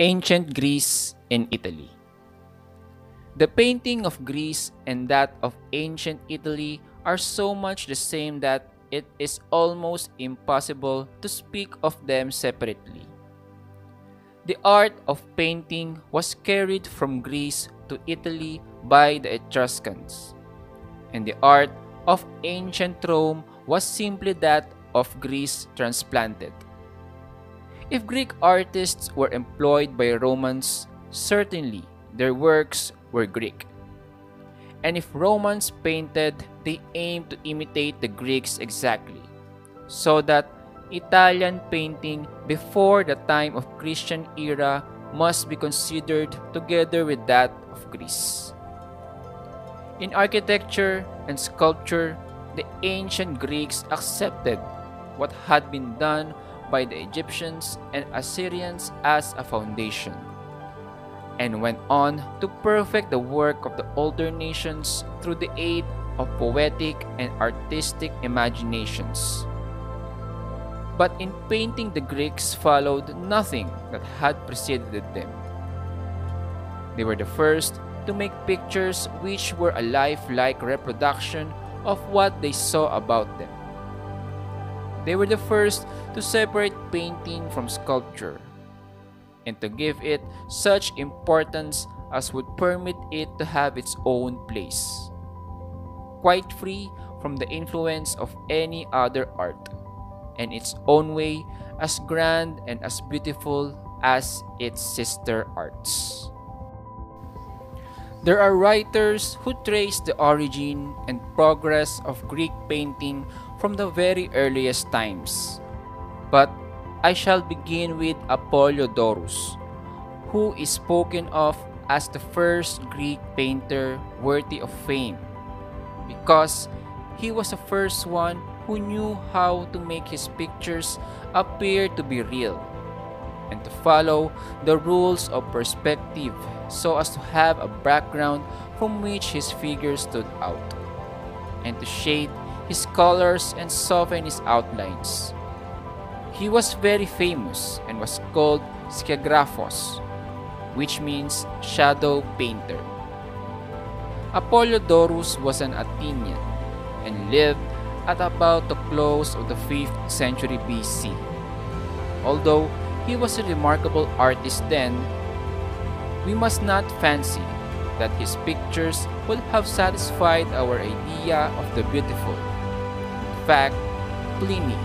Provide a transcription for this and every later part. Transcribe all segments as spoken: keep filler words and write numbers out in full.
Ancient Greece and Italy. The painting of Greece and that of ancient Italy are so much the same that it is almost impossible to speak of them separately. The art of painting was carried from Greece to Italy by the Etruscans, and the art of ancient Rome was simply that of Greece transplanted. If Greek artists were employed by Romans, certainly their works were Greek. And if Romans painted, they aimed to imitate the Greeks exactly, so that Italian painting before the time of Christian era must be considered together with that of Greece. In architecture and sculpture, the ancient Greeks accepted what had been done by the Egyptians and Assyrians as a foundation, and went on to perfect the work of the older nations through the aid of poetic and artistic imaginations. But in painting, the Greeks followed nothing that had preceded them. They were the first to make pictures which were a lifelike reproduction of what they saw about them. They were the first to separate painting from sculpture, and to give it such importance as would permit it to have its own place, quite free from the influence of any other art, and its own way as grand and as beautiful as its sister arts. There are writers who trace the origin and progress of Greek painting from the very earliest times, but I shall begin with Apollodorus, who is spoken of as the first Greek painter worthy of fame, because he was the first one who knew how to make his pictures appear to be real, and to follow the rules of perspective so as to have a background from which his figures stood out, and to shade his colors and soften his outlines. He was very famous and was called Skiagraphos, which means shadow painter. Apollodorus was an Athenian and lived at about the close of the fifth century B C. Although he was a remarkable artist then, we must not fancy that his pictures would have satisfied our idea of the beautiful. In fact, Pliny,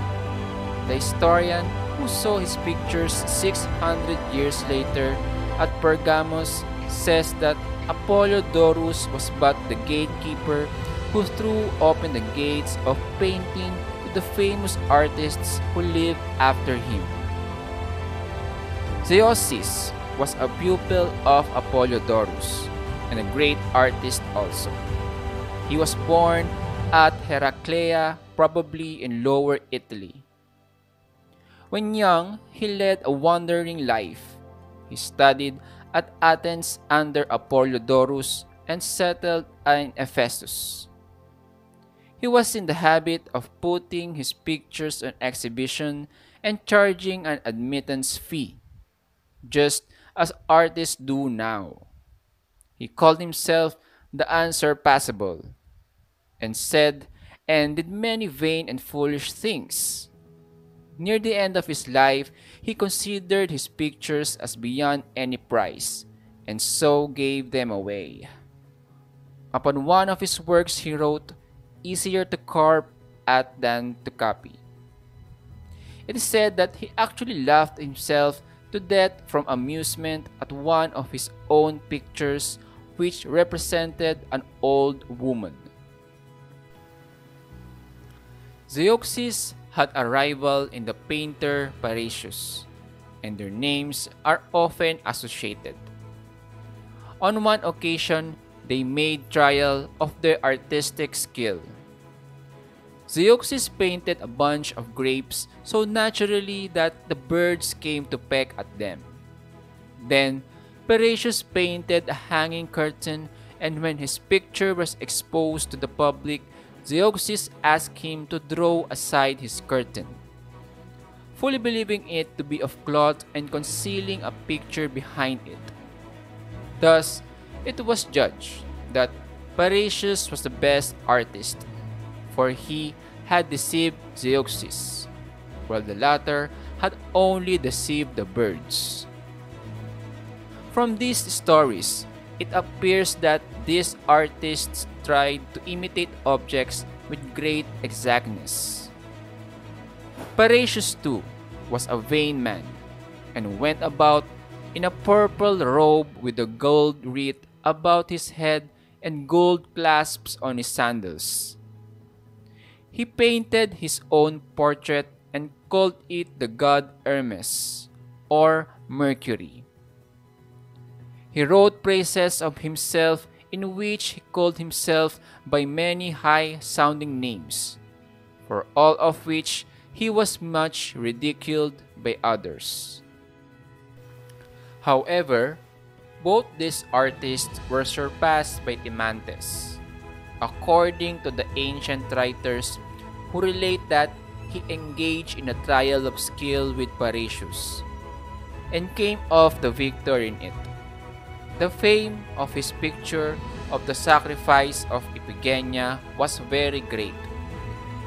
the historian who saw his pictures six hundred years later at Pergamos, says that Apollodorus was but the gatekeeper who threw open the gates of painting to the famous artists who lived after him. Zeuxis was a pupil of Apollodorus and a great artist also. He was born at Heraclea, probably in Lower Italy. When young, he led a wandering life. He studied at Athens under Apollodorus and settled in Ephesus. He was in the habit of putting his pictures on exhibition and charging an admittance fee, just as artists do now. He called himself the unsurpassable, and said and did many vain and foolish things. Near the end of his life, he considered his pictures as beyond any price, and so gave them away. Upon one of his works he wrote, "Easier to carve at than to copy." It is said that he actually laughed himself to death from amusement at one of his own pictures, which represented an old woman. Zeuxis had a rival in the painter Parrhasius, and their names are often associated. On one occasion, they made trial of their artistic skill. Zeuxis painted a bunch of grapes so naturally that the birds came to peck at them. Then, Parrhasius painted a hanging curtain, and when his picture was exposed to the public, Zeuxis asked him to draw aside his curtain. fully believing it to be of cloth and concealing a picture behind it. Thus, it was judged that Parrhasius was the best artist, for he had deceived Zeuxis, while the latter had only deceived the birds. From these stories, it appears that these artists tried to imitate objects with great exactness. Parrhasius too was a vain man, and went about in a purple robe with a gold wreath about his head and gold clasps on his sandals. He painted his own portrait and called it the god Hermes, or Mercury. He wrote praises of himself in which he called himself by many high-sounding names, for all of which he was much ridiculed by others. However, both these artists were surpassed by Timantes, according to the ancient writers who relate that he engaged in a trial of skill with Parrhasius, and came off the victor in it. The fame of his picture of the sacrifice of Iphigenia was very great,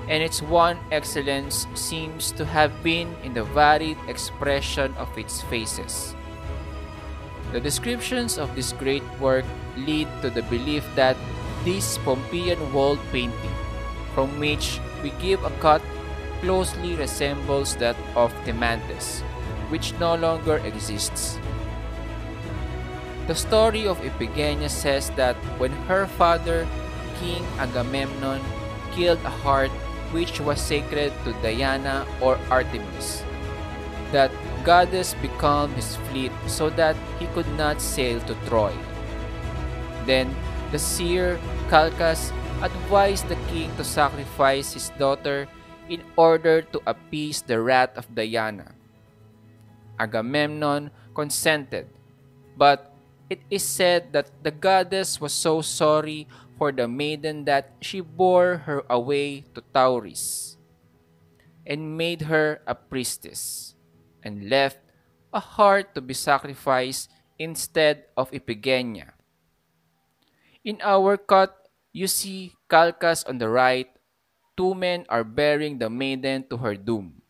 and its one excellence seems to have been in the varied expression of its faces. The descriptions of this great work lead to the belief that this Pompeian wall painting, from which we give a cut, closely resembles that of Timantes, which no longer exists. The story of Iphigenia says that when her father, King Agamemnon, killed a hart which was sacred to Diana or Artemis, that goddess becalmed his fleet so that he could not sail to Troy. Then the seer Calchas advised the king to sacrifice his daughter in order to appease the wrath of Diana. Agamemnon consented, but it is said that the goddess was so sorry for the maiden that she bore her away to Tauris, and made her a priestess, and left a hart to be sacrificed instead of Iphigenia. In our cut, you see Calchas on the right, two men are bearing the maiden to her doom,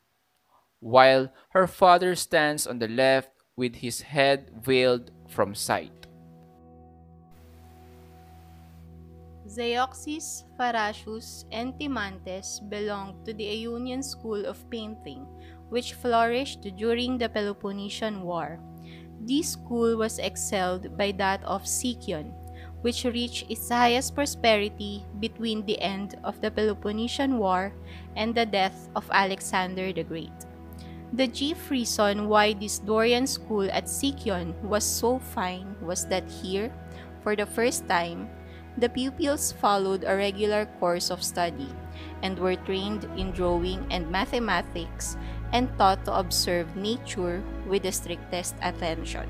while her father stands on the left with his head veiled from sight. Zeuxis, Parrhasius, and Timantes belonged to the Ionian school of painting, which flourished during the Peloponnesian War. This school was excelled by that of Sikyon, which reached its highest prosperity between the end of the Peloponnesian War and the death of Alexander the Great. The chief reason why this Dorian school at Sikyon was so fine was that here, for the first time, the pupils followed a regular course of study and were trained in drawing and mathematics and taught to observe nature with the strictest attention.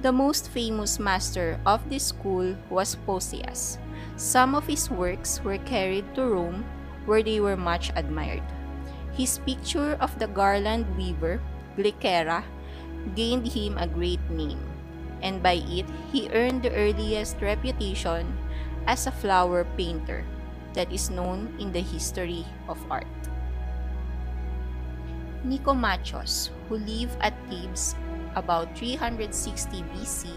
The most famous master of this school was Pausias. Some of his works were carried to Rome, where they were much admired. His picture of the garland weaver, Glycera, gained him a great name, and by it he earned the earliest reputation as a flower painter that is known in the history of art. Nicomachus, who lived at Thebes about three hundred sixty B C,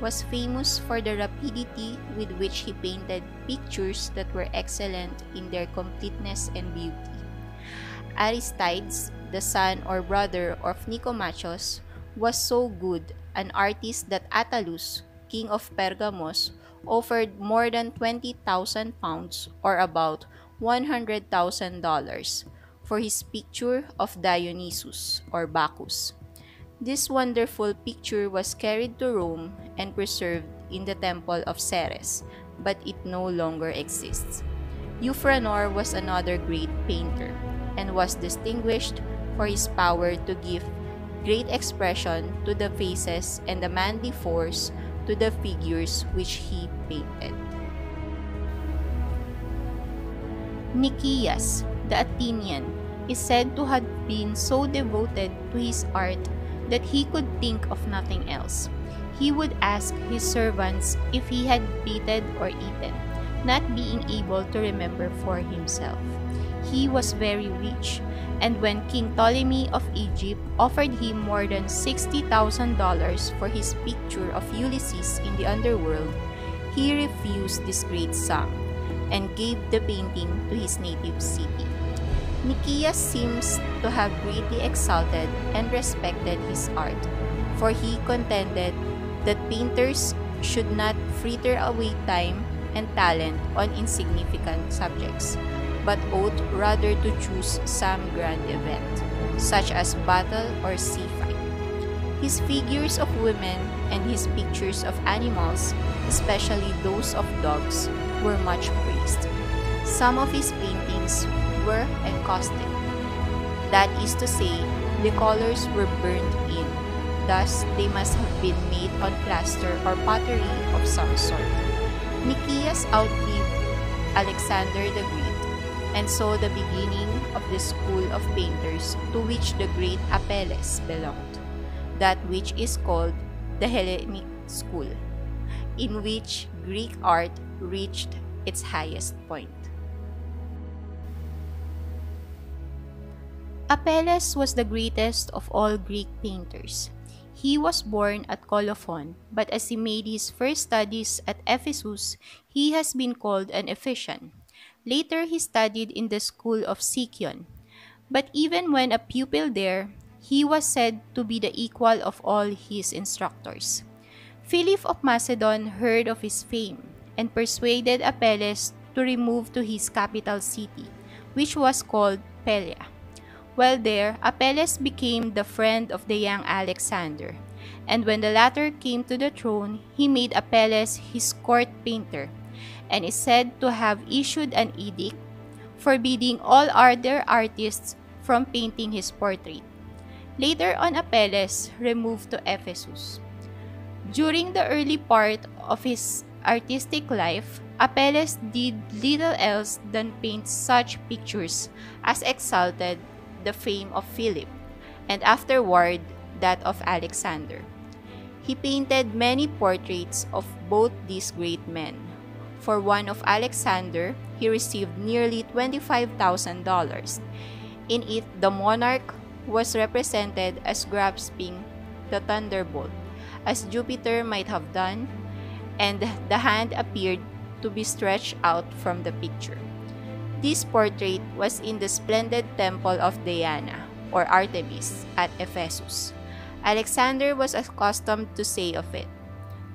was famous for the rapidity with which he painted pictures that were excellent in their completeness and beauty. Aristides, the son or brother of Nicomachus, was so good an artist that Attalus, king of Pergamos, offered more than twenty thousand pounds, or about one hundred thousand dollars, for his picture of Dionysus or Bacchus. This wonderful picture was carried to Rome and preserved in the temple of Ceres, but it no longer exists. Euphranor was another great painter, and was distinguished for his power to give great expression to the faces and the manly force to the figures which he painted. Nicias, the Athenian, is said to have been so devoted to his art that he could think of nothing else. He would ask his servants if he had baited or eaten, not being able to remember for himself. He was very rich, and when King Ptolemy of Egypt offered him more than sixty thousand dollars for his picture of Ulysses in the underworld, he refused this great sum and gave the painting to his native city. Nicias seems to have greatly exalted and respected his art, for he contended that painters should not fritter away time and talent on insignificant subjects, but ought rather to choose some grand event, such as battle or sea fight. His figures of women and his pictures of animals, especially those of dogs, were much praised. Some of his paintings were encaustic, that is to say, the colors were burned in, thus they must have been made on plaster or pottery of some sort. Nicias outlived Alexander the Great, and so the beginning of the school of painters to which the great Apelles belonged, that which is called the Hellenic school, in which Greek art reached its highest point. Apelles was the greatest of all Greek painters. He was born at Colophon, but as he made his first studies at Ephesus, he has been called an Ephesian. Later, he studied in the school of Sikyon, but even when a pupil there, he was said to be the equal of all his instructors. Philip of Macedon heard of his fame and persuaded Apelles to remove to his capital city, which was called Pelia. While there, Apelles became the friend of the young Alexander, and when the latter came to the throne, he made Apelles his court painter, and is said to have issued an edict forbidding all other artists from painting his portrait. Later on, Apelles removed to Ephesus. During the early part of his artistic life, Apelles did little else than paint such pictures as exalted the fame of Philip, and afterward that of Alexander. He painted many portraits of both these great men. For one of Alexander, he received nearly twenty-five thousand dollars. In it, the monarch was represented as grasping the thunderbolt, as Jupiter might have done, and the hand appeared to be stretched out from the picture. This portrait was in the splendid temple of Diana, or Artemis, at Ephesus. Alexander was accustomed to say of it,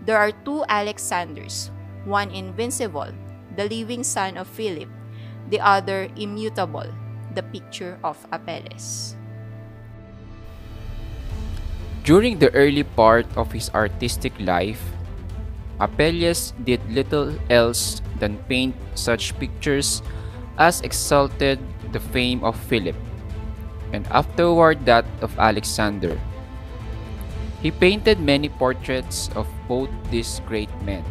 "There are two Alexanders, one invincible, the living son of Philip, the other immutable, the picture of Apelles." During the early part of his artistic life, Apelles did little else than paint such pictures as exalted the fame of Philip, and afterward that of Alexander. He painted many portraits of both these great men.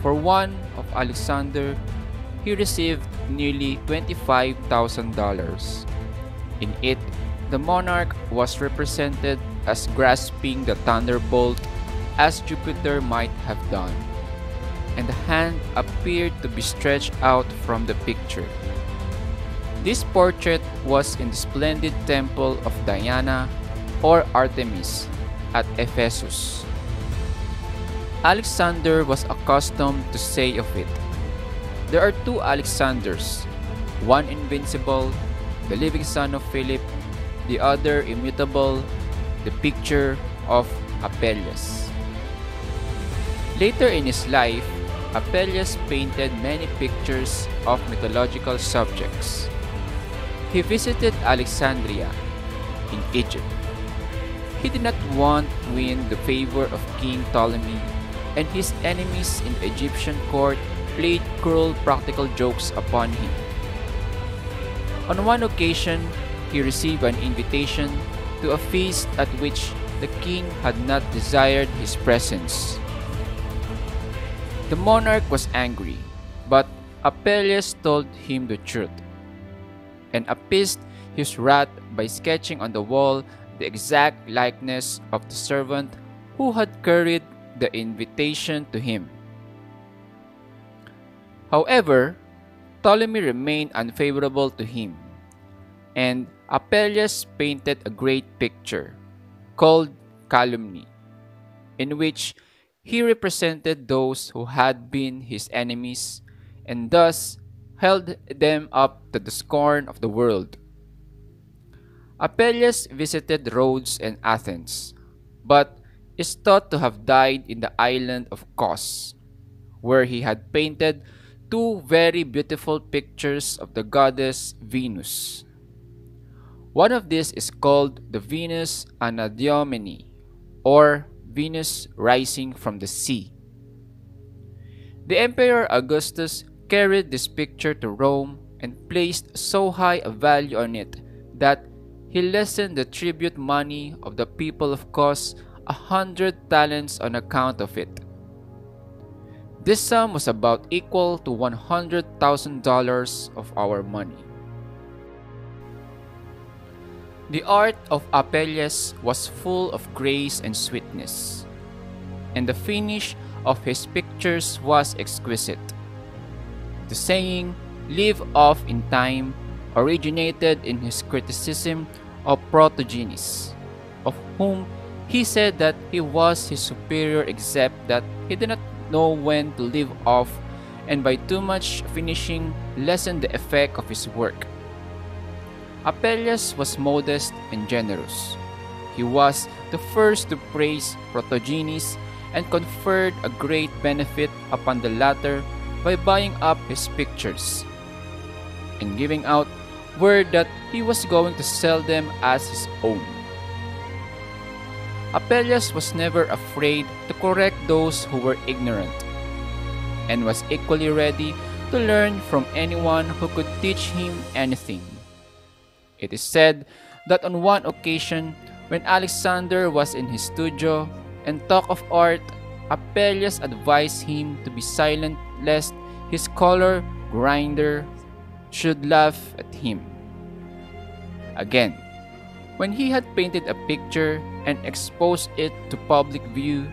For one of Alexander, he received nearly twenty-five thousand dollars. In it, the monarch was represented as grasping the thunderbolt, as Jupiter might have done, and the hand appeared to be stretched out from the picture. This portrait was in the splendid temple of Diana, or Artemis, at Ephesus. Alexander was accustomed to say of it, "There are two Alexanders, one invincible, the living son of Philip, the other immutable, the picture of Apelles." Later in his life, Apelles painted many pictures of mythological subjects. He visited Alexandria in Egypt. He did not want to win the favor of King Ptolemy, and his enemies in the Egyptian court played cruel practical jokes upon him. On one occasion, he received an invitation to a feast at which the king had not desired his presence. The monarch was angry, but Apelles told him the truth, and appeased Prometheus' wrath by sketching on the wall the exact likeness of the servant who had carried the invitation to him. However, Ptolemy remained unfavorable to him, and Apelles painted a great picture called Calumny, in which he represented those who had been his enemies and thus held them up to the scorn of the world. Apelles visited Rhodes and Athens, but is thought to have died in the island of Kos, where he had painted two very beautiful pictures of the goddess Venus. One of these is called the Venus Anadyomene, or Venus rising from the sea. The Emperor Augustus carried this picture to Rome and placed so high a value on it that he lessened the tribute money of the people of Kos a hundred talents on account of it. This sum was about equal to one hundred thousand dollars of our money. The art of Apelles was full of grace and sweetness, and the finish of his pictures was exquisite. The saying, "Live off in time," originated in his criticism of Protogenes, of whom he said that he was his superior except that he did not know when to leave off, and by too much finishing lessened the effect of his work. Apelles was modest and generous. He was the first to praise Protogenes and conferred a great benefit upon the latter by buying up his pictures and giving out word that he was going to sell them as his own. Apelles was never afraid to correct those who were ignorant, and was equally ready to learn from anyone who could teach him anything. It is said that on one occasion, when Alexander was in his studio and talked of art, Apelles advised him to be silent lest his color grinder should laugh at him. Again, when he had painted a picture and exposed it to public view,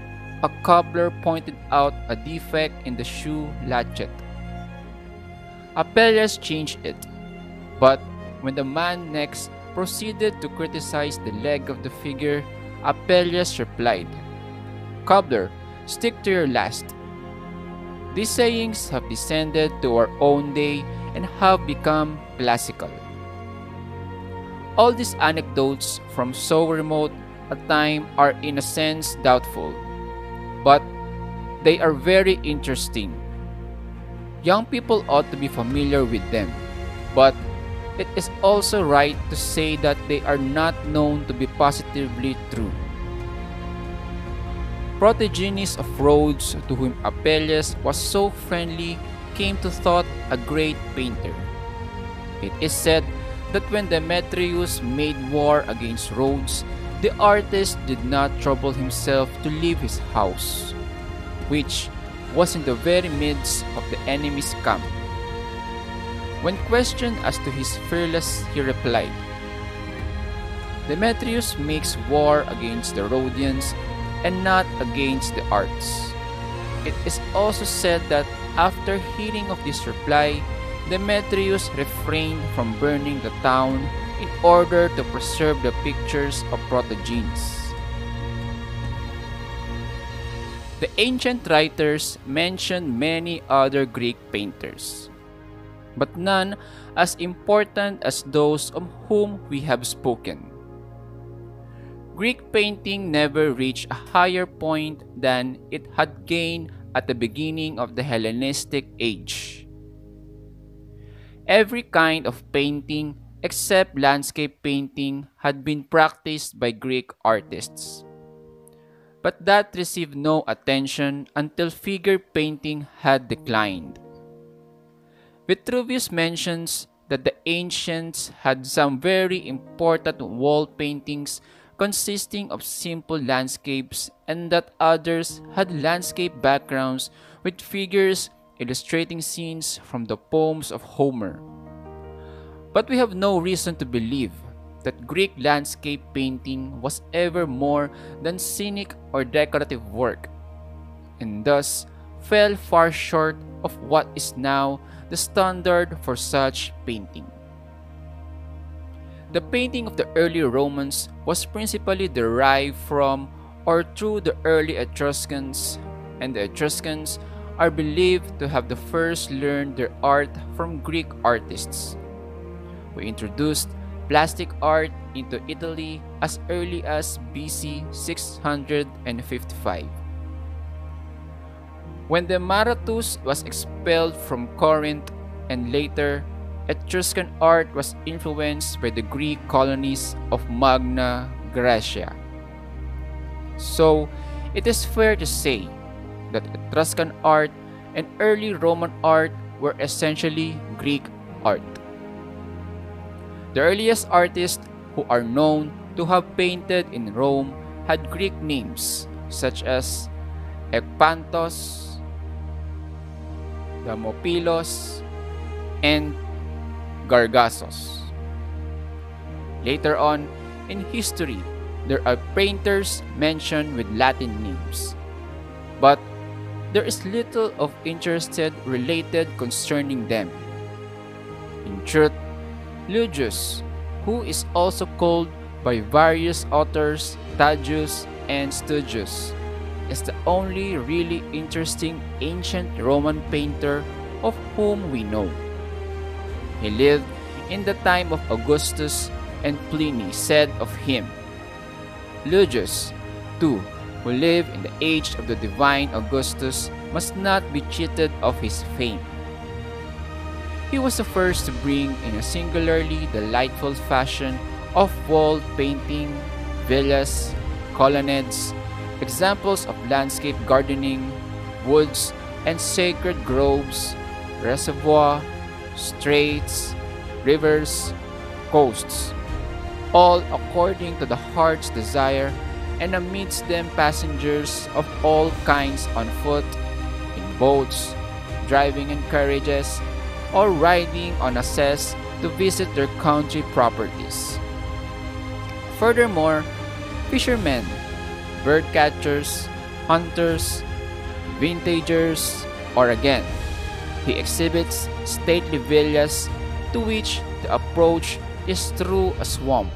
a cobbler pointed out a defect in the shoe latchet. Apelles changed it, but when the man next proceeded to criticize the leg of the figure, Apelles replied, "Cobbler, stick to your last." These sayings have descended to our own day and have become classical. All these anecdotes from so remote a time are in a sense doubtful, but they are very interesting. Young people ought to be familiar with them, but it is also right to say that they are not known to be positively true. Protogenes of Rhodes, to whom Apelles was so friendly, came to thought a great painter. It is said that when Demetrius made war against Rhodes, the artist did not trouble himself to leave his house, which was in the very midst of the enemy's camp. When questioned as to his fearlessness, he replied, "Demetrius makes war against the Rhodians and not against the arts." It is also said that after hearing of this reply, Demetrius refrained from burning the town in order to preserve the pictures of Protogenes. The ancient writers mention many other Greek painters, but none as important as those of whom we have spoken. Greek painting never reached a higher point than it had gained at the beginning of the Hellenistic age. Every kind of painting except landscape painting had been practiced by Greek artists, but that received no attention until figure painting had declined. Vitruvius mentions that the ancients had some very important wall paintings consisting of simple landscapes, and that others had landscape backgrounds with figures illustrating scenes from the poems of Homer. But we have no reason to believe that Greek landscape painting was ever more than scenic or decorative work, and thus fell far short of what is now the standard for such painting. The painting of the early Romans was principally derived from or through the early Etruscans, and the Etruscans are believed to have the first learned their art from Greek artists, who introduced plastic art into Italy as early as B C six hundred fifty-five. When Demaratus was expelled from Corinth and later, Etruscan art was influenced by the Greek colonies of Magna Graecia. So, it is fair to say that Etruscan art and early Roman art were essentially Greek art. The earliest artists who are known to have painted in Rome had Greek names such as Ekpantos, Damopylos, and Gargasos. Later on in history, there are painters mentioned with Latin names, but there is little of interest related concerning them. In truth, Ludius, who is also called by various authors Tagius and Studius, is the only really interesting ancient Roman painter of whom we know. He lived in the time of Augustus, and Pliny said of him, "Ludius, too, who lived in the age of the divine Augustus, must not be cheated of his fame. He was the first to bring in a singularly delightful fashion of wall painting, villas, colonnades, examples of landscape gardening, woods and sacred groves, reservoirs, straits, rivers, coasts, all according to the heart's desire, and amidst them passengers of all kinds on foot, in boats, driving in carriages, or riding on asses to visit their country properties. Furthermore, fishermen, bird catchers, hunters, vintagers, or again, he exhibits stately villas to which the approach is through a swamp,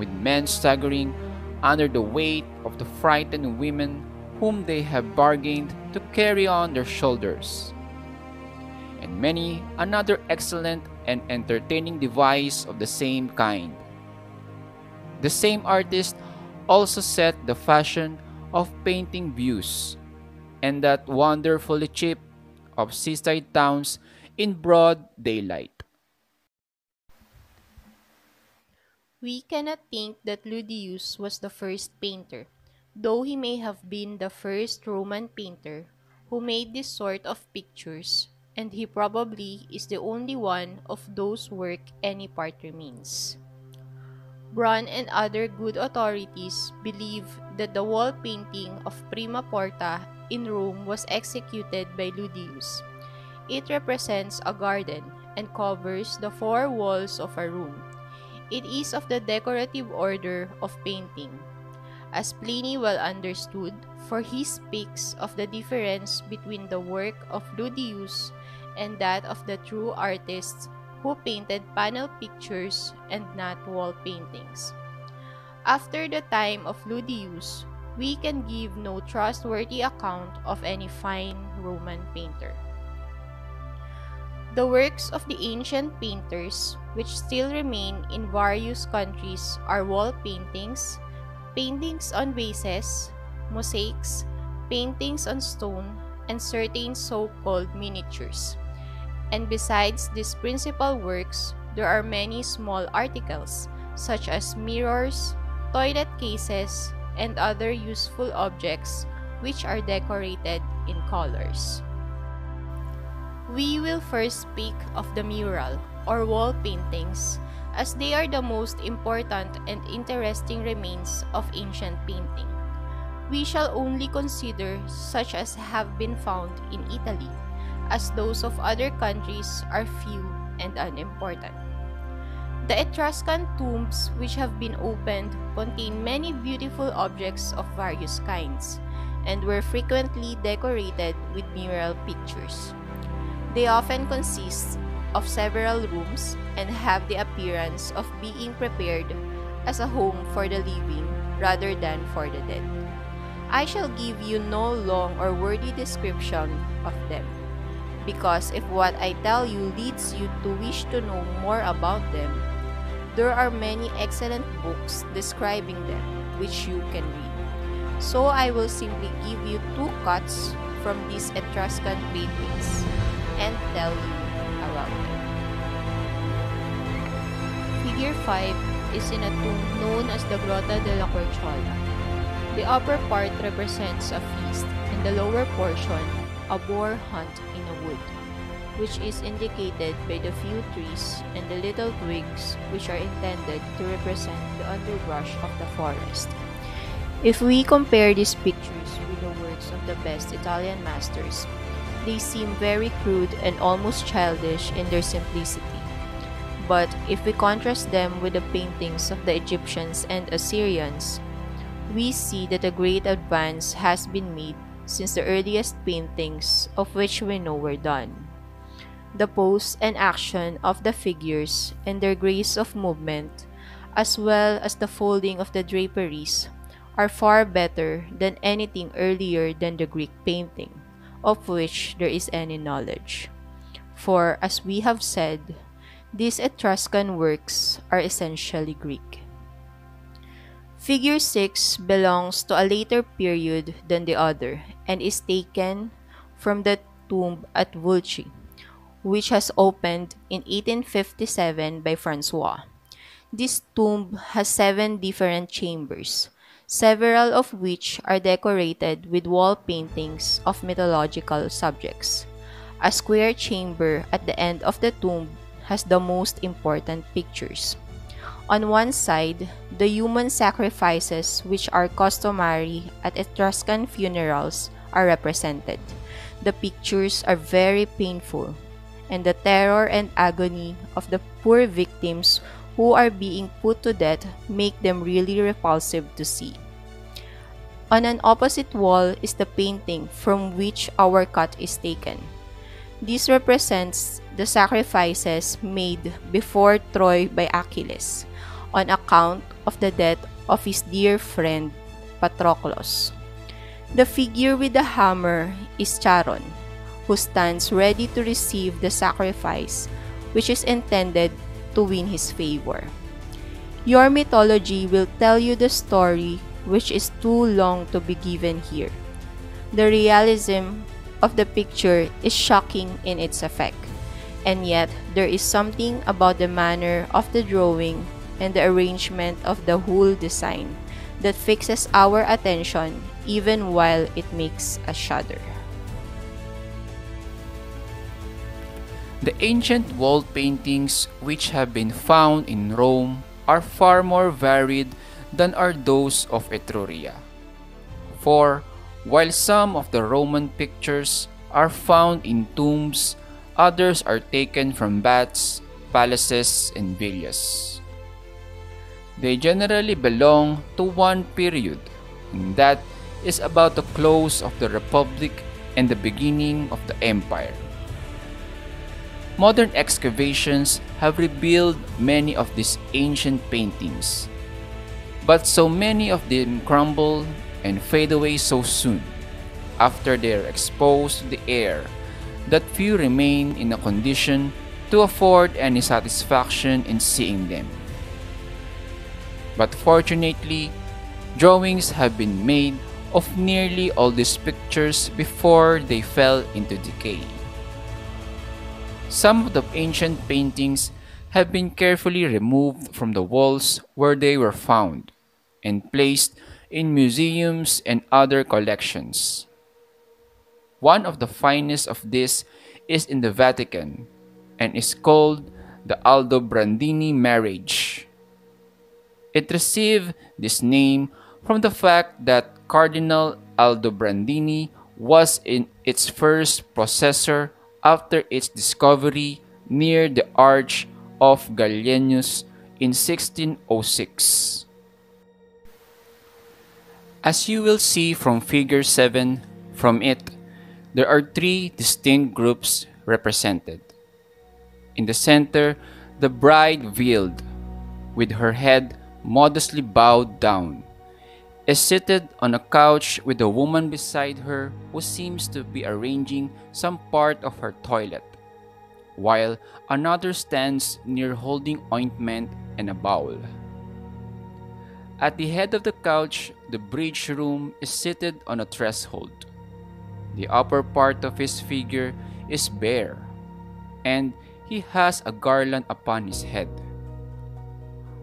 with men staggering under the weight of the frightened women whom they have bargained to carry on their shoulders." And many another excellent and entertaining device of the same kind. The same artist also set the fashion of painting views, and that wonderfully cheap, of seaside towns in broad daylight. We cannot think that Ludius was the first painter, though he may have been the first Roman painter who made this sort of pictures, and he probably is the only one of those work any part remains. Braun and other good authorities believe that the wall painting of Prima Porta in Rome was executed by Ludius. It represents a garden and covers the four walls of a room. It is of the decorative order of painting, as Pliny well understood, for he speaks of the difference between the work of Ludius and that of the true artists who painted panel pictures and not wall paintings. After the time of Ludius, we can give no trustworthy account of any fine Roman painter. The works of the ancient painters, which still remain in various countries, are wall paintings, paintings on vases, mosaics, paintings on stone, and certain so-called miniatures. And besides these principal works, there are many small articles, such as mirrors, toilet cases, and other useful objects which are decorated in colors. We will first speak of the mural or wall paintings, as they are the most important and interesting remains of ancient painting. We shall only consider such as have been found in Italy, as those of other countries are few and unimportant. The Etruscan tombs which have been opened contain many beautiful objects of various kinds and were frequently decorated with mural pictures. They often consist of several rooms and have the appearance of being prepared as a home for the living rather than for the dead. I shall give you no long or wordy description of them, because if what I tell you leads you to wish to know more about them, there are many excellent books describing them which you can read. So I will simply give you two cuts from these Etruscan paintings and tell you about them. Figure five is in a tomb known as the Grotta della Corciola. The upper part represents a feast and the lower portion a boar hunt in a wood, which is indicated by the few trees and the little twigs which are intended to represent the underbrush of the forest. If we compare these pictures with the works of the best Italian masters, they seem very crude and almost childish in their simplicity. But if we contrast them with the paintings of the Egyptians and Assyrians, we see that a great advance has been made since the earliest paintings of which we know were done. The pose and action of the figures and their grace of movement, as well as the folding of the draperies, are far better than anything earlier than the Greek painting, of which there is any knowledge. For, as we have said, these Etruscan works are essentially Greek. Figure six belongs to a later period than the other and is taken from the tomb at Vulci, which has opened in eighteen fifty-seven by Francois. This tomb has seven different chambers, several of which are decorated with wall paintings of mythological subjects. A square chamber at the end of the tomb has the most important pictures. On one side, the human sacrifices which are customary at Etruscan funerals are represented. The pictures are very painful, and the terror and agony of the poor victims who are being put to death make them really repulsive to see. On an opposite wall is the painting from which our cut is taken. This represents the sacrifices made before Troy by Achilles, on account of the death of his dear friend Patroclus. The figure with the hammer is Charon, who stands ready to receive the sacrifice which is intended to win his favor. Your mythology will tell you the story which is too long to be given here. The realism of the picture is shocking in its effect, and yet there is something about the manner of the drawing and the arrangement of the whole design that fixes our attention even while it makes us shudder. The ancient wall paintings which have been found in Rome are far more varied than are those of Etruria. For, while some of the Roman pictures are found in tombs, others are taken from baths, palaces, and villas. They generally belong to one period, and that is about the close of the Republic and the beginning of the Empire. Modern excavations have revealed many of these ancient paintings, but so many of them crumble and fade away so soon after they are exposed to the air that few remain in a condition to afford any satisfaction in seeing them. But fortunately, drawings have been made of nearly all these pictures before they fell into decay. Some of the ancient paintings have been carefully removed from the walls where they were found and placed in museums and other collections. One of the finest of these is in the Vatican and is called the Aldobrandini Marriage. It received this name from the fact that Cardinal Aldobrandini was in its first possessor after its discovery near the Arch of Gallienus in sixteen oh six. As you will see from figure seven, from it, there are three distinct groups represented. In the center, the bride veiled, with her head modestly bowed down, is seated on a couch with a woman beside her who seems to be arranging some part of her toilet, while another stands near holding ointment and a bowl. At the head of the couch, the bridge groom is seated on a threshold. The upper part of his figure is bare, and he has a garland upon his head.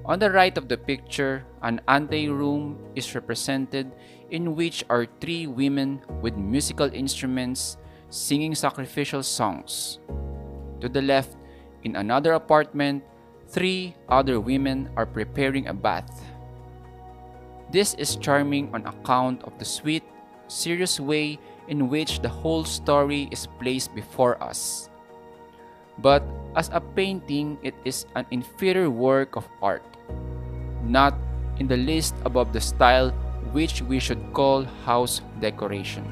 On the right of the picture, an anteroom is represented in which are three women with musical instruments singing sacrificial songs. To the left, in another apartment, three other women are preparing a bath. This is charming on account of the sweet, serious way in which the whole story is placed before us. But as a painting, it is an inferior work of art, not in the least above the style which we should call house decoration.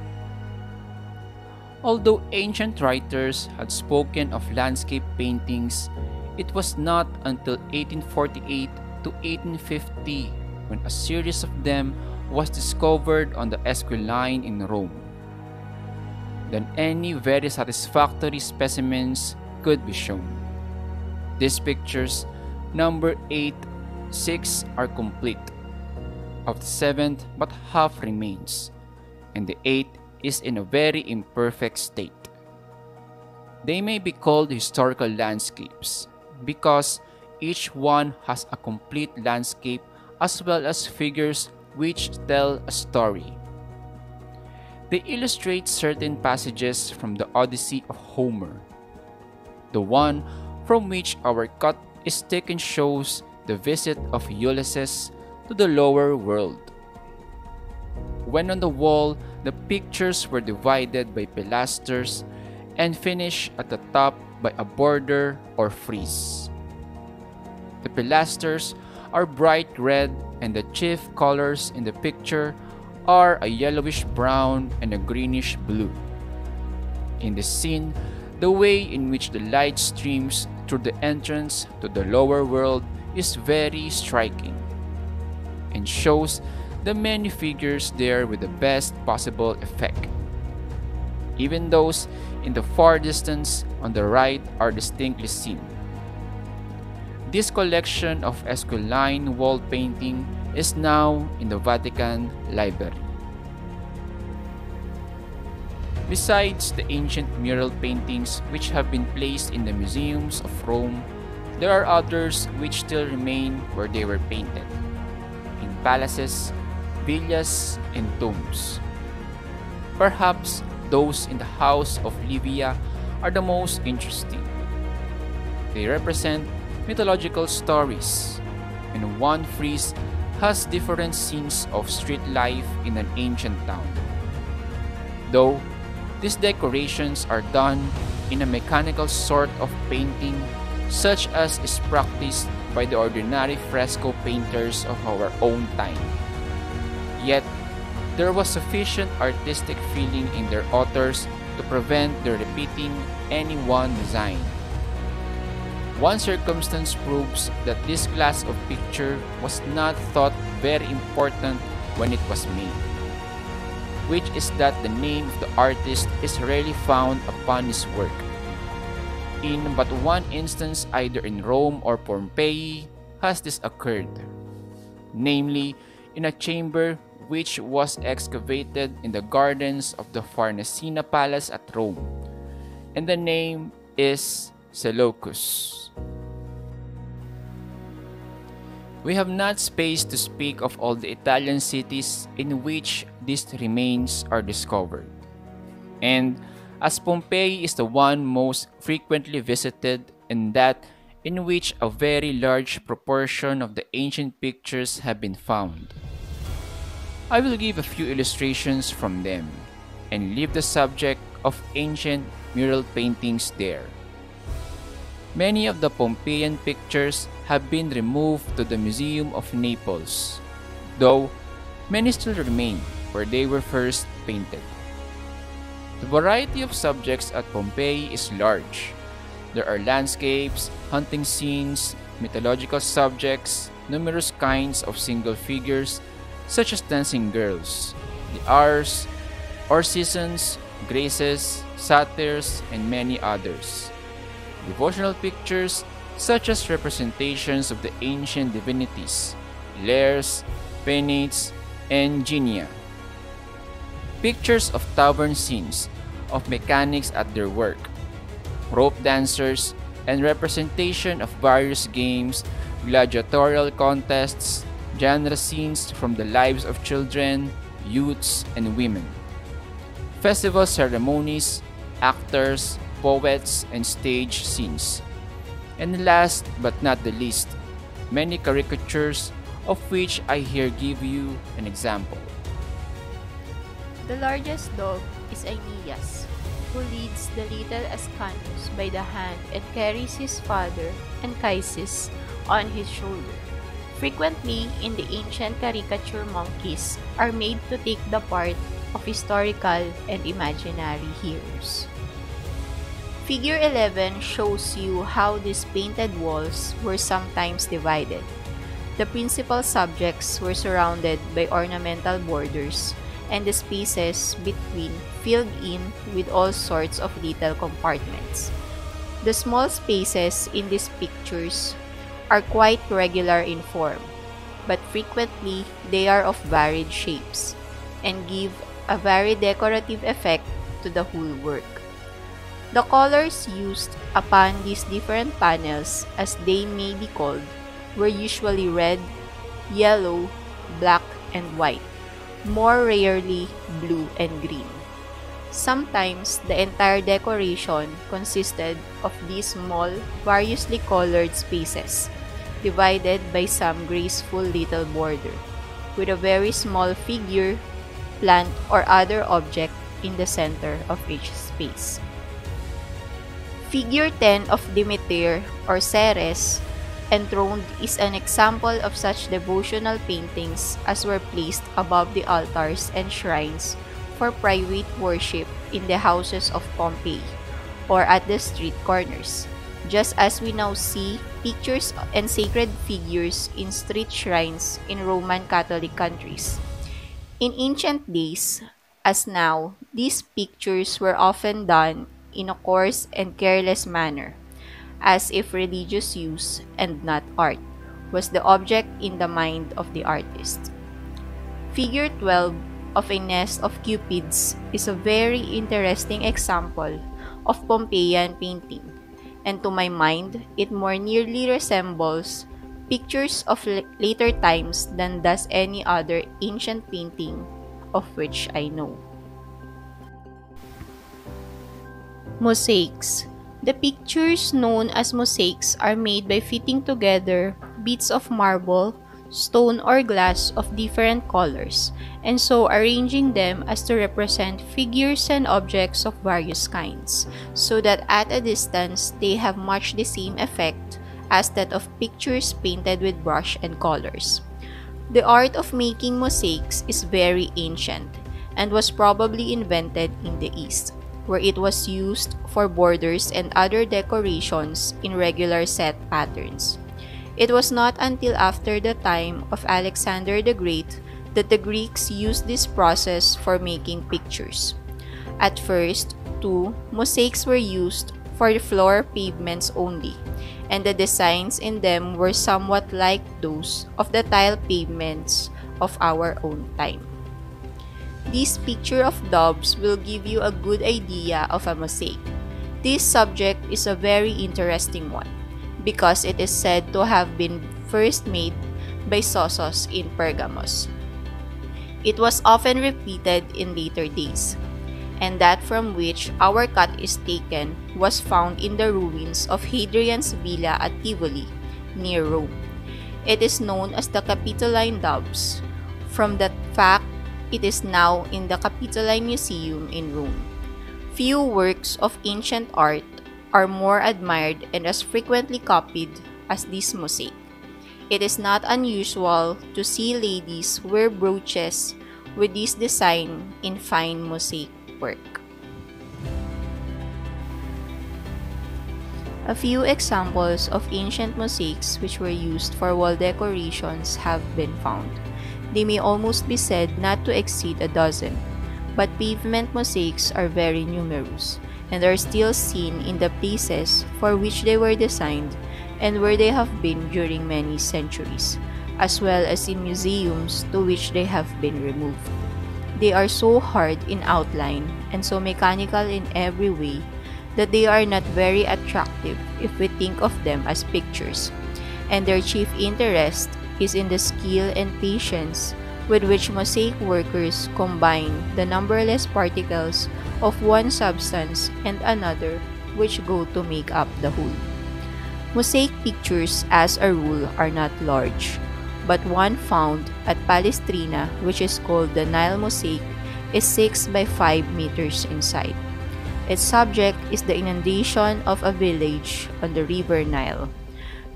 Although ancient writers had spoken of landscape paintings, it was not until eighteen forty-eight to eighteen fifty when a series of them was discovered on the Esquiline in Rome. Then any very satisfactory specimens could be shown. These pictures, number eight, six, are complete. Of the seventh, but half remains, and the eighth is in a very imperfect state. They may be called historical landscapes because each one has a complete landscape as well as figures which tell a story. They illustrate certain passages from the Odyssey of Homer. The one from which our cut is taken shows the visit of Ulysses to the lower world. When on the wall, the pictures were divided by pilasters and finished at the top by a border or frieze. The pilasters are bright red, and the chief colors in the picture are a yellowish brown and a greenish blue. In this scene, the way in which the light streams through the entrance to the lower world is very striking, and shows the many figures there with the best possible effect. Even those in the far distance on the right are distinctly seen. This collection of Esquiline wall painting is now in the Vatican Library. Besides the ancient mural paintings which have been placed in the museums of Rome, there are others which still remain where they were painted, in palaces, villas, and tombs. Perhaps those in the house of Livia are the most interesting. They represent mythological stories, and one frieze has different scenes of street life in an ancient town. Though these decorations are done in a mechanical sort of painting, such as is practiced by the ordinary fresco painters of our own time, yet there was sufficient artistic feeling in their authors to prevent their repeating any one design. One circumstance proves that this class of picture was not thought very important when it was made, which is that the name of the artist is rarely found upon his work. In but one instance, either in Rome or Pompeii, has this occurred, namely in a chamber which was excavated in the gardens of the Farnesina Palace at Rome, and the name is Seleucus. We have not space to speak of all the Italian cities in which these remains are discovered. And as Pompeii is the one most frequently visited, and that in which a very large proportion of the ancient pictures have been found, I will give a few illustrations from them and leave the subject of ancient mural paintings there. Many of the Pompeian pictures have been removed to the Museum of Naples, though many still remain where they were first painted. The variety of subjects at Pompeii is large. There are landscapes, hunting scenes, mythological subjects, numerous kinds of single figures such as dancing girls, the hours, or seasons, graces, satyrs, and many others. Devotional pictures such as representations of the ancient divinities, Lares, Penates, and Genii. Pictures of tavern scenes, of mechanics at their work, rope dancers, and representation of various games, gladiatorial contests, genre scenes from the lives of children, youths, and women. Festival ceremonies, actors, poets, and stage scenes. And last but not the least, many caricatures, of which I here give you an example. The largest dog is Aeneas, who leads the little Ascanius by the hand and carries his father, Anchises, on his shoulder. Frequently, in the ancient caricature, monkeys are made to take the part of historical and imaginary heroes. Figure eleven shows you how these painted walls were sometimes divided. The principal subjects were surrounded by ornamental borders, and the spaces between filled in with all sorts of little compartments. The small spaces in these pictures are quite regular in form, but frequently they are of varied shapes and give a very decorative effect to the whole work. The colors used upon these different panels, as they may be called, were usually red, yellow, black, and white, more rarely blue and green. Sometimes the entire decoration consisted of these small, variously colored spaces, divided by some graceful little border, with a very small figure, plant, or other object in the center of each space. Figure ten of Demeter or Ceres enthroned is an example of such devotional paintings as were placed above the altars and shrines for private worship in the houses of Pompeii or at the street corners, just as we now see pictures and sacred figures in street shrines in Roman Catholic countries. In ancient days, as now, these pictures were often done in a coarse and careless manner, as if religious use and not art was the object in the mind of the artist. Figure twelve of a nest of cupids is a very interesting example of Pompeian painting, and to my mind, it more nearly resembles pictures of later times than does any other ancient painting of which I know. Mosaics. The pictures known as mosaics are made by fitting together bits of marble, stone, or glass of different colors, and so arranging them as to represent figures and objects of various kinds, so that at a distance they have much the same effect as that of pictures painted with brush and colors. The art of making mosaics is very ancient and was probably invented in the East, where it was used for borders and other decorations in regular set patterns. It was not until after the time of Alexander the Great that the Greeks used this process for making pictures. At first, too, mosaics were used for floor pavements only, and the designs in them were somewhat like those of the tile pavements of our own time. This picture of doves will give you a good idea of a mosaic. This subject is a very interesting one, because it is said to have been first made by Zeuxis in Pergamos. It was often repeated in later days, and that from which our cut is taken was found in the ruins of Hadrian's villa at Tivoli, near Rome. It is known as the Capitoline Doves, from that fact it is now in the Capitoline Museum in Rome. Few works of ancient art are more admired and as frequently copied as this mosaic. It is not unusual to see ladies wear brooches with this design in fine mosaic work. A few examples of ancient mosaics which were used for wall decorations have been found. They may almost be said not to exceed a dozen, but pavement mosaics are very numerous and are still seen in the places for which they were designed and where they have been during many centuries, as well as in museums to which they have been removed. They are so hard in outline and so mechanical in every way that they are not very attractive if we think of them as pictures, and their chief interest is in the skill and patience with which mosaic workers combine the numberless particles of one substance and another which go to make up the whole. Mosaic pictures, as a rule, are not large, but one found at Palestrina, which is called the Nile mosaic, is six by five meters in size. Its subject is the inundation of a village on the river Nile.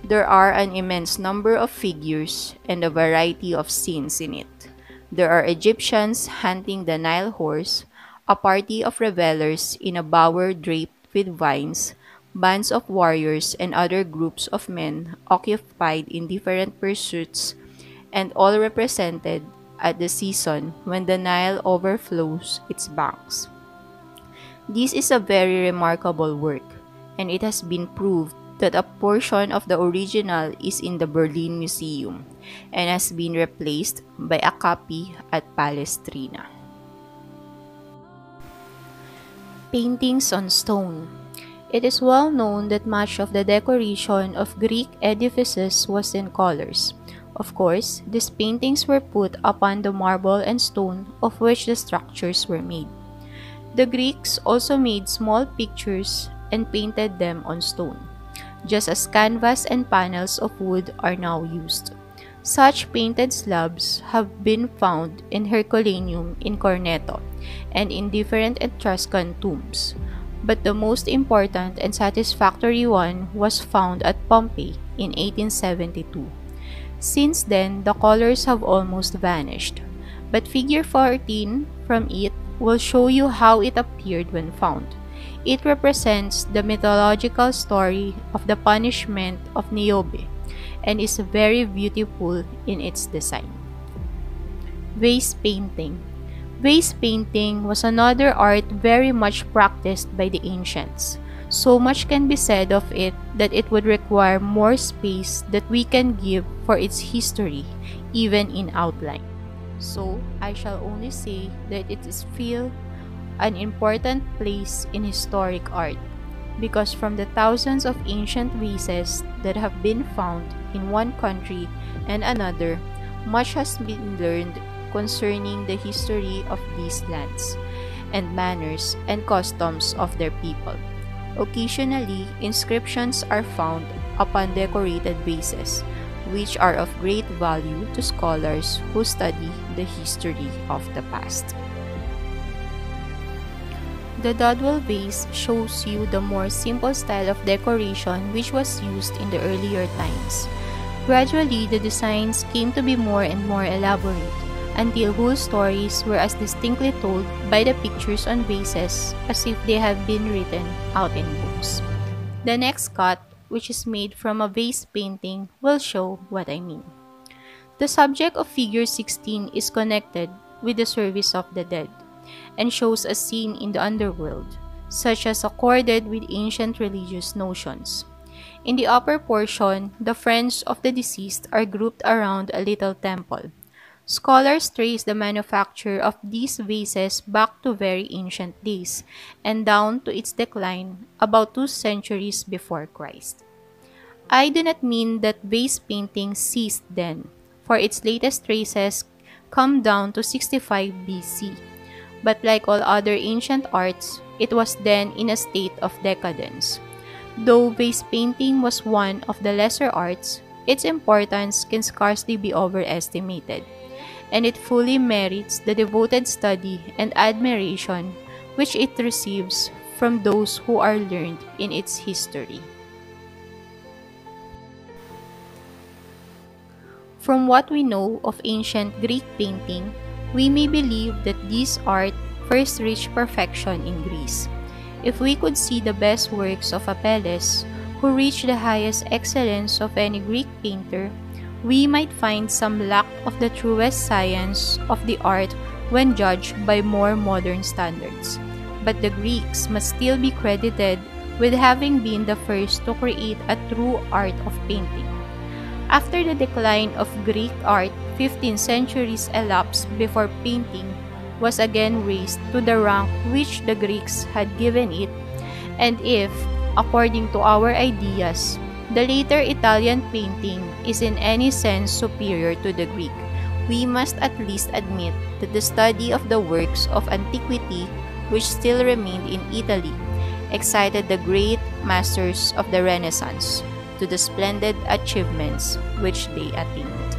There are an immense number of figures and a variety of scenes in it. There are Egyptians hunting the Nile horse, a party of revelers in a bower draped with vines, bands of warriors and other groups of men occupied in different pursuits, and all represented at the season when the Nile overflows its banks. This is a very remarkable work, and it has been proved that a portion of the original is in the Berlin Museum and has been replaced by a copy at Palestrina. Paintings on stone. It is well known that much of the decoration of Greek edifices was in colors. Of course, these paintings were put upon the marble and stone of which the structures were made. The Greeks also made small pictures and painted them on stone, just as canvas and panels of wood are now used. Such painted slabs have been found in Herculaneum in Corneto and in different Etruscan tombs, but the most important and satisfactory one was found at Pompeii in eighteen seventy-two. Since then, the colors have almost vanished, but figure fourteen from it will show you how it appeared when found. It represents the mythological story of the punishment of Niobe and is very beautiful in its design. Vase painting. Vase painting was another art very much practiced by the ancients. So much can be said of it that it would require more space than we can give for its history, even in outline. So, I shall only say that it is filled an important place in historic art, because from the thousands of ancient vases that have been found in one country and another, much has been learned concerning the history of these lands, and manners and customs of their people. Occasionally, inscriptions are found upon decorated vases, which are of great value to scholars who study the history of the past. The Dodwell vase shows you the more simple style of decoration which was used in the earlier times. Gradually, the designs came to be more and more elaborate, until whole stories were as distinctly told by the pictures on vases as if they had been written out in books. The next cut, which is made from a vase painting, will show what I mean. The subject of figure sixteen is connected with the service of the dead, and shows a scene in the underworld, such as accorded with ancient religious notions. In the upper portion, the friends of the deceased are grouped around a little temple. Scholars trace the manufacture of these vases back to very ancient days and down to its decline about two centuries before Christ. I do not mean that vase painting ceased then, for its latest traces come down to sixty-five B C. But like all other ancient arts, it was then in a state of decadence. Though vase painting was one of the lesser arts, its importance can scarcely be overestimated, and it fully merits the devoted study and admiration which it receives from those who are learned in its history. From what we know of ancient Greek painting, we may believe that this art first reached perfection in Greece. If we could see the best works of Apelles, who reached the highest excellence of any Greek painter, we might find some lack of the truest science of the art when judged by more modern standards. But the Greeks must still be credited with having been the first to create a true art of painting. After the decline of Greek art, fifteen centuries elapsed before painting was again raised to the rank which the Greeks had given it, and if, according to our ideas, the later Italian painting is in any sense superior to the Greek, we must at least admit that the study of the works of antiquity which still remained in Italy excited the great masters of the Renaissance to the splendid achievements which they attained.